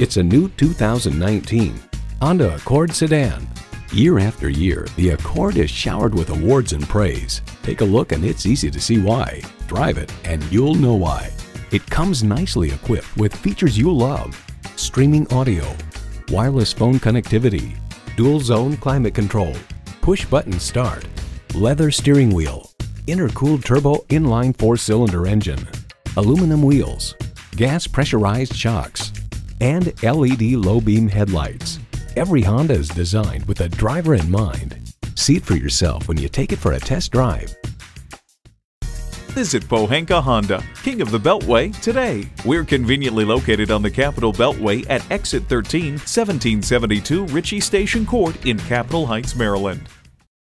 It's a new 2019 Honda Accord sedan. Year after year, the Accord is showered with awards and praise. Take a look and it's easy to see why. Drive it and you'll know why. It comes nicely equipped with features you'll love: streaming audio, wireless phone connectivity, dual zone climate control, push button start, leather steering wheel, intercooled turbo inline 4-cylinder engine, aluminum wheels, gas pressurized shocks, and LED low beam headlights. Every Honda is designed with a driver in mind. See it for yourself when you take it for a test drive. Visit Pohanka Honda, King of the Beltway, today. We're conveniently located on the Capitol Beltway at Exit 13, 1772 Ritchie Station Court in Capitol Heights, Maryland.